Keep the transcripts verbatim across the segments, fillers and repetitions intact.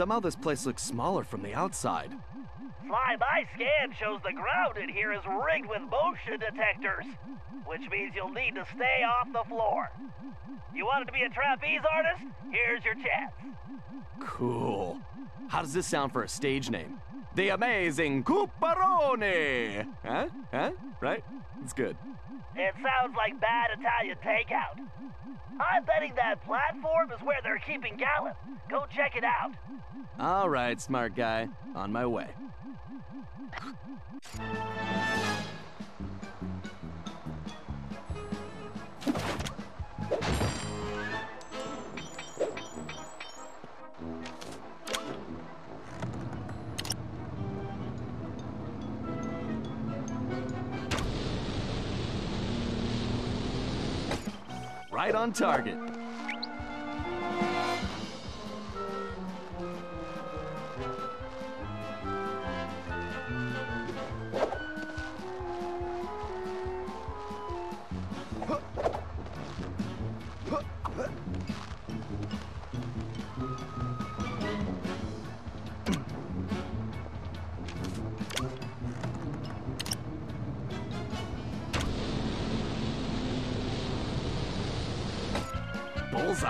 Somehow this place looks smaller from the outside. Fly-by scan shows the ground in here is rigged with motion detectors, which means you'll need to stay off the floor. You wanted to be a trapeze artist? Here's your chance. Cool. How does this sound for a stage name? The Amazing Cuperoni! Huh? Huh? Right? It's good. It sounds like bad Italian takeout. I'm betting that platform is where they're keeping Galleth. Go check it out. All right, smart guy. On my way. Right on target. Bullseye.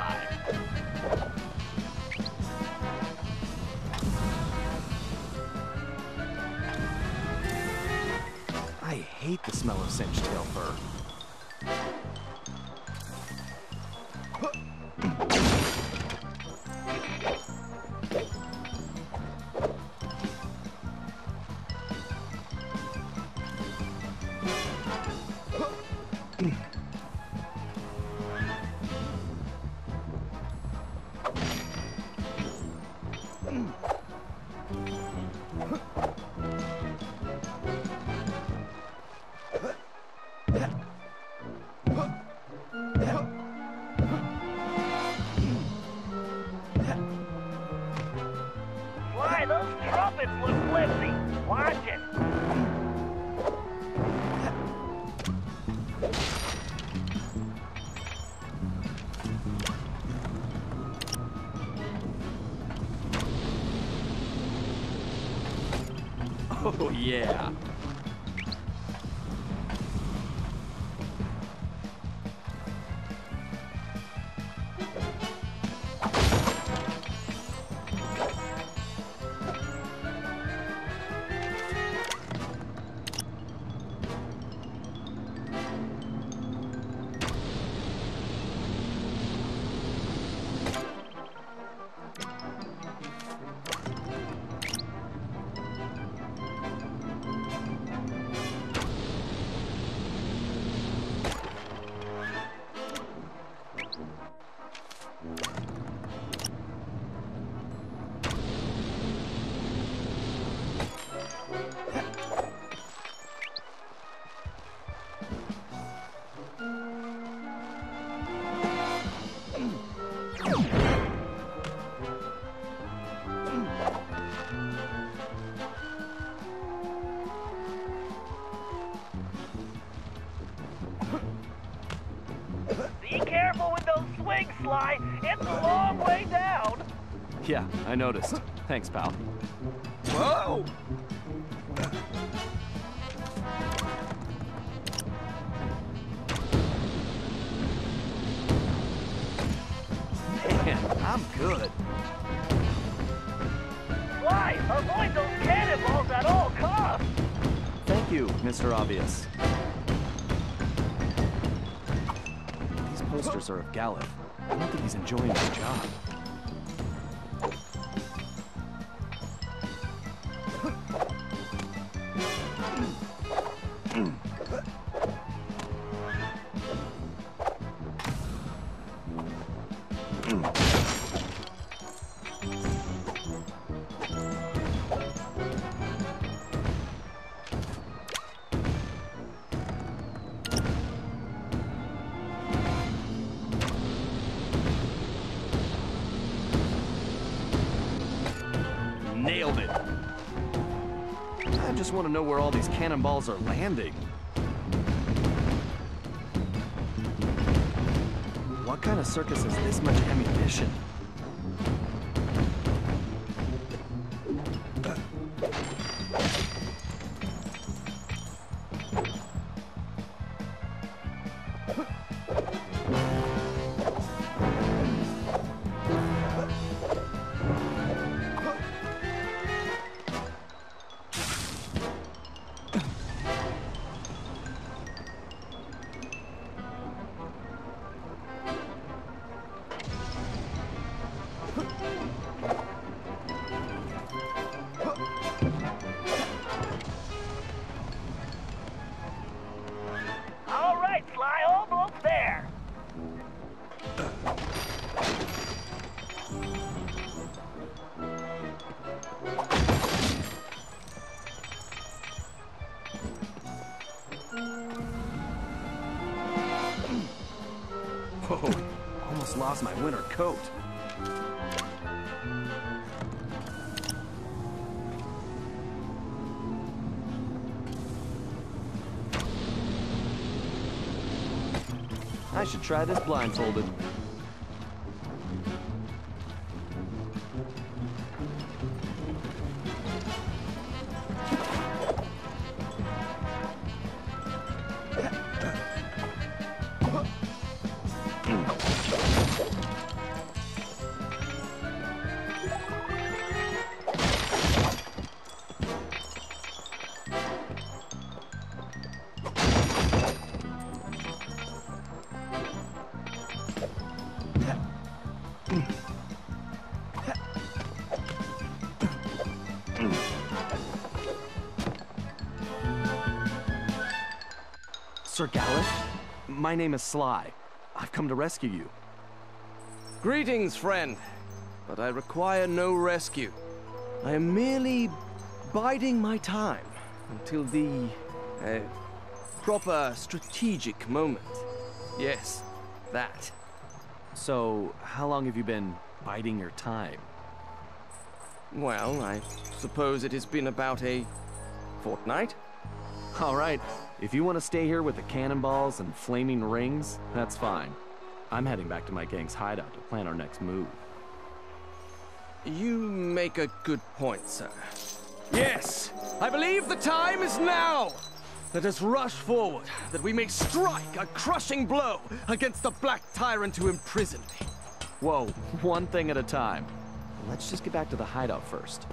I hate the smell of cinch tail fur. Oh, yeah. Sly, it's a long way down. Yeah, I noticed. Thanks, pal. Whoa! Man, I'm good. Sly, avoid those cannonballs at all costs. Thank you, Mister Obvious. These posters are of Galleth. I don't think he's enjoying his job. Nailed it. I just want to know where all these cannonballs are landing. What kind of circus is this much ammunition? Lost my winter coat. I should try this blindfolded. Sir Galleth, my name is Sly. I've come to rescue you. Greetings, friend, but I require no rescue. I am merely biding my time until the uh, proper strategic moment. Yes, that. So, how long have you been biding your time? Well, I suppose it has been about a fortnight. All right. If you want to stay here with the cannonballs and flaming rings, that's fine. I'm heading back to my gang's hideout to plan our next move. You make a good point, sir. Yes! I believe the time is now! Let us rush forward, that we may strike a crushing blow against the black tyrant who imprisoned me. Whoa, one thing at a time. Let's just get back to the hideout first.